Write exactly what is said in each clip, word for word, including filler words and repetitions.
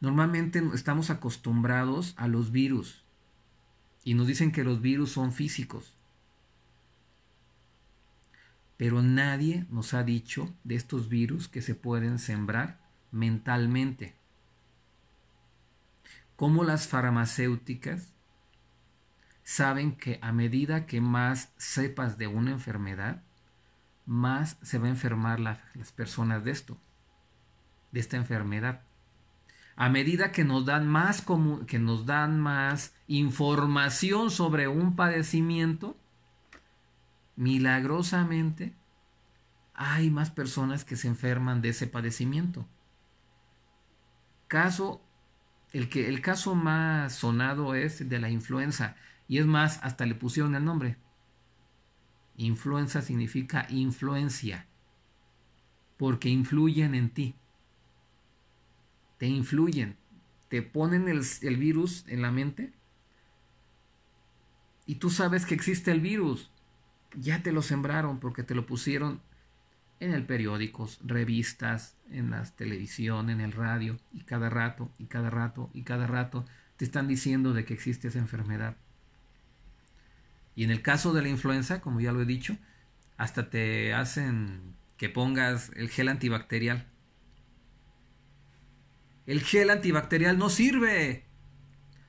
Normalmente estamos acostumbrados a los virus y nos dicen que los virus son físicos. Pero nadie nos ha dicho de estos virus que se pueden sembrar mentalmente. Como las farmacéuticas saben que a medida que más sepas de una enfermedad, más se va a enfermar la, las personas de esto, de esta enfermedad. A medida que nos dan más comu- que nos dan más información sobre un padecimiento, milagrosamente hay más personas que se enferman de ese padecimiento. Caso, el, que, el caso más sonado es de la influenza, y es más, hasta le pusieron el nombre. Influenza significa influencia, porque influyen en ti. Te influyen, te ponen el, el virus en la mente y tú sabes que existe el virus. Ya te lo sembraron porque te lo pusieron en el periódico, revistas, en la televisión, en el radio, y cada rato, y cada rato, y cada rato te están diciendo de que existe esa enfermedad. Y en el caso de la influenza, como ya lo he dicho, hasta te hacen que pongas el gel antibacterial. El gel antibacterial no sirve,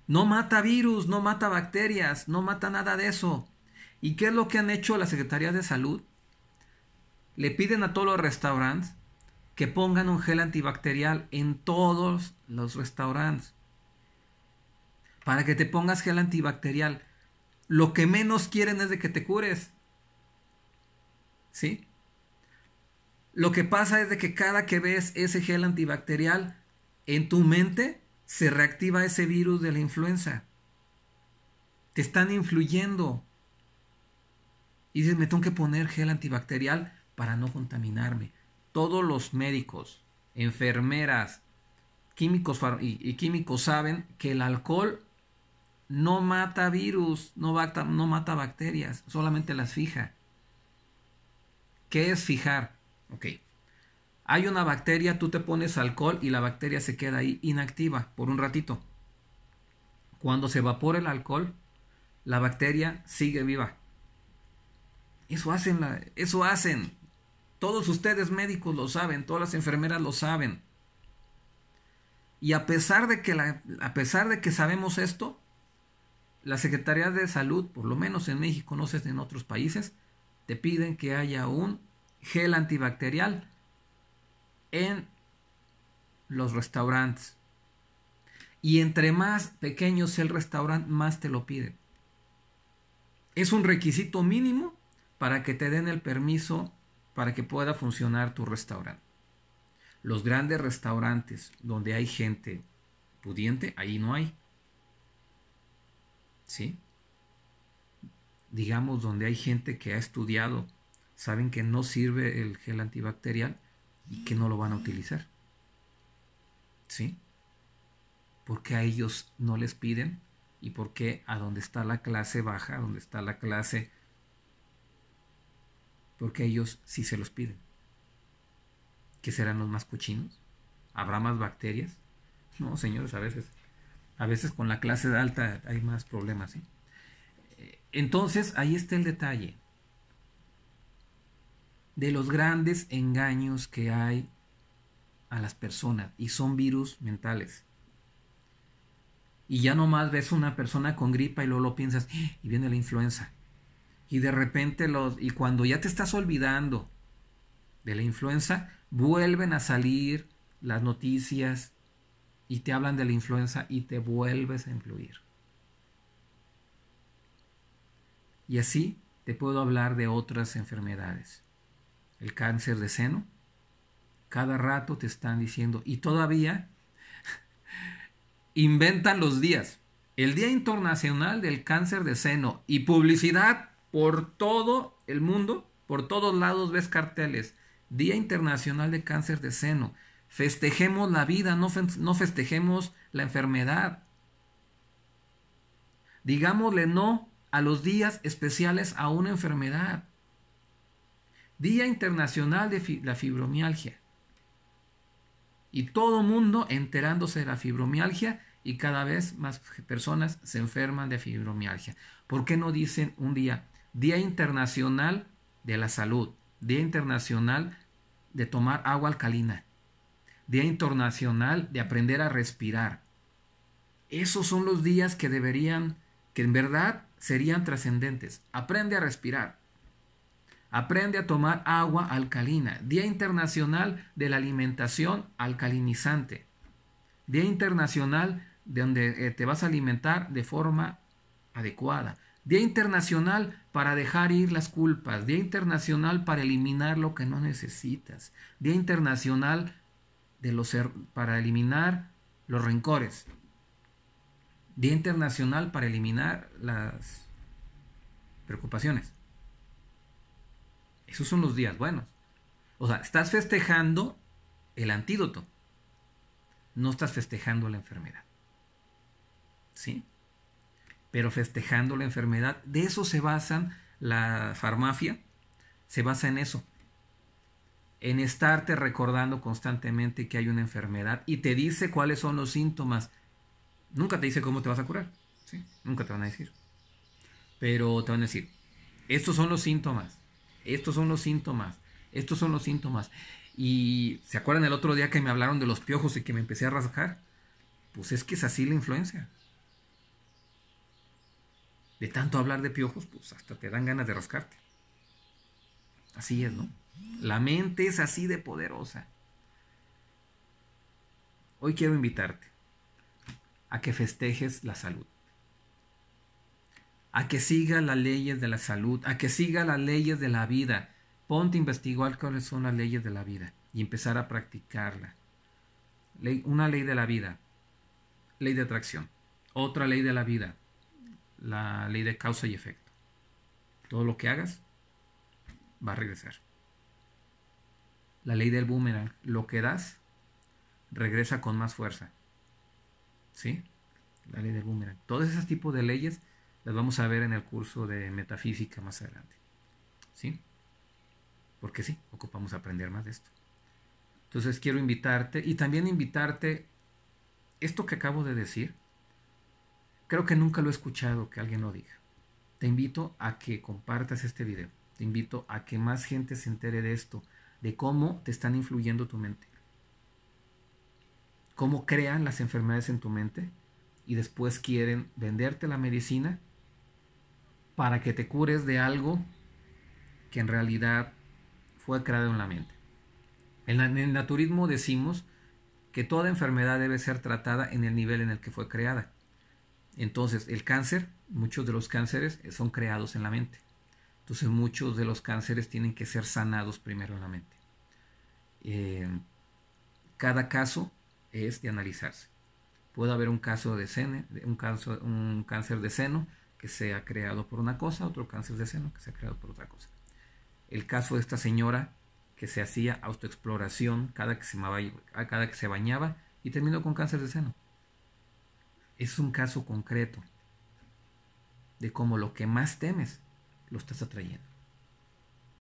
no mata virus, no mata bacterias, no mata nada de eso. ¿Y qué es lo que han hecho la Secretaría de Salud? Le piden a todos los restaurantes que pongan un gel antibacterial en todos los restaurantes. Para que te pongas gel antibacterial, lo que menos quieren es de que te cures. ¿Sí? Lo que pasa es de que cada que ves ese gel antibacterial, en tu mente se reactiva ese virus de la influenza. Te están influyendo. Y dices, me tengo que poner gel antibacterial para no contaminarme. Todos los médicos, enfermeras, químicos y, y químicos saben que el alcohol no mata virus, no mata, no mata bacterias, solamente las fija. ¿Qué es fijar? Ok. Hay una bacteria, tú te pones alcohol y la bacteria se queda ahí inactiva por un ratito. Cuando se evapora el alcohol, la bacteria sigue viva. Eso hacen, la, eso hacen. Todos ustedes médicos lo saben, todas las enfermeras lo saben. Y a pesar de que, la, a pesar de que sabemos esto, la Secretaría de Salud, por lo menos en México, no sé en otros países, te piden que haya un gel antibacterial en los restaurantes. Y entre más pequeño sea el restaurante, más te lo piden. Es un requisito mínimo para que te den el permiso para que pueda funcionar tu restaurante. Los grandes restaurantes donde hay gente pudiente, ahí no hay. ¿Sí? Digamos donde hay gente que ha estudiado, saben que no sirve el gel antibacterial y que no lo van a utilizar. ¿Sí? Porque a ellos no les piden, y porque a donde está la clase baja, donde está la clase, porque a ellos sí se los piden. ¿Qué serán los más cochinos? ¿Habrá más bacterias? No, señores, a veces a veces con la clase alta hay más problemas, ¿sí? Entonces, ahí está el detalle de los grandes engaños que hay a las personas, y son virus mentales. Y ya nomás ves una persona con gripa y luego lo piensas, ¡eh! Y viene la influenza. Y de repente los y cuando ya te estás olvidando de la influenza, vuelven a salir las noticias y te hablan de la influenza y te vuelves a influir. Y así te puedo hablar de otras enfermedades. El cáncer de seno, cada rato te están diciendo, y todavía inventan los días. El Día Internacional del Cáncer de Seno, y publicidad por todo el mundo, por todos lados ves carteles. Día Internacional de Cáncer de Seno, festejemos la vida, no, fe- no festejemos la enfermedad. Digámosle no a los días especiales a una enfermedad. Día Internacional de la Fibromialgia. y todo mundo enterándose de la fibromialgia, y cada vez más personas se enferman de fibromialgia. ¿Por qué no dicen un día, Día Internacional de la Salud, Día Internacional de tomar agua alcalina, Día Internacional de aprender a respirar? Esos son los días que deberían, que en verdad serían trascendentes. Aprende a respirar. Aprende a tomar agua alcalina. Día Internacional de la Alimentación Alcalinizante. Día Internacional de donde te vas a alimentar de forma adecuada. Día Internacional para dejar ir las culpas. Día Internacional para eliminar lo que no necesitas. Día Internacional de los, para eliminar los rencores. Día Internacional para eliminar las preocupaciones. Esos son los días buenos. O sea, estás festejando el antídoto. No estás festejando la enfermedad. ¿Sí? Pero festejando la enfermedad. De eso se basan la farmacia. Se basa en eso. En estarte recordando constantemente que hay una enfermedad. Y te dice cuáles son los síntomas. Nunca te dice cómo te vas a curar. ¿Sí? Nunca te van a decir. Pero te van a decir, estos son los síntomas. Estos son los síntomas. Estos son los síntomas. Y ¿se acuerdan el otro día que me hablaron de los piojos y que me empecé a rasgar? Pues es que es así la influenza. De tanto hablar de piojos, pues hasta te dan ganas de rascarte. Así es, ¿no? La mente es así de poderosa. Hoy quiero invitarte a que festejes la salud, a que sigas las leyes de la salud, a que sigas las leyes de la vida. Ponte a investigar cuáles son las leyes de la vida y empezar a practicarla. Ley, una ley de la vida, ley de atracción. Otra ley de la vida, la ley de causa y efecto. Todo lo que hagas va a regresar. La ley del boomerang, lo que das regresa con más fuerza. ¿Sí? La ley del boomerang. Todos esos tipos de leyes las vamos a ver en el curso de metafísica más adelante. ¿Sí? Porque sí, ocupamos aprender más de esto. Entonces quiero invitarte y también invitarte, esto que acabo de decir, creo que nunca lo he escuchado que alguien lo diga. Te invito a que compartas este video. Te invito a que más gente se entere de esto, de cómo te están influyendo tu mente. Cómo crean las enfermedades en tu mente y después quieren venderte la medicina para que te cures de algo que en realidad fue creado en la mente. En el naturismo decimos que toda enfermedad debe ser tratada en el nivel en el que fue creada. Entonces el cáncer, muchos de los cánceres son creados en la mente. Entonces muchos de los cánceres tienen que ser sanados primero en la mente. Eh, cada caso es de analizarse. Puede haber un caso de seno, un, caso, un cáncer de seno que sea creado por una cosa, otro cáncer de seno que sea creado por otra cosa. El caso de esta señora que se hacía autoexploración cada que se, cada que se bañaba y terminó con cáncer de seno. Es un caso concreto de cómo lo que más temes lo estás atrayendo.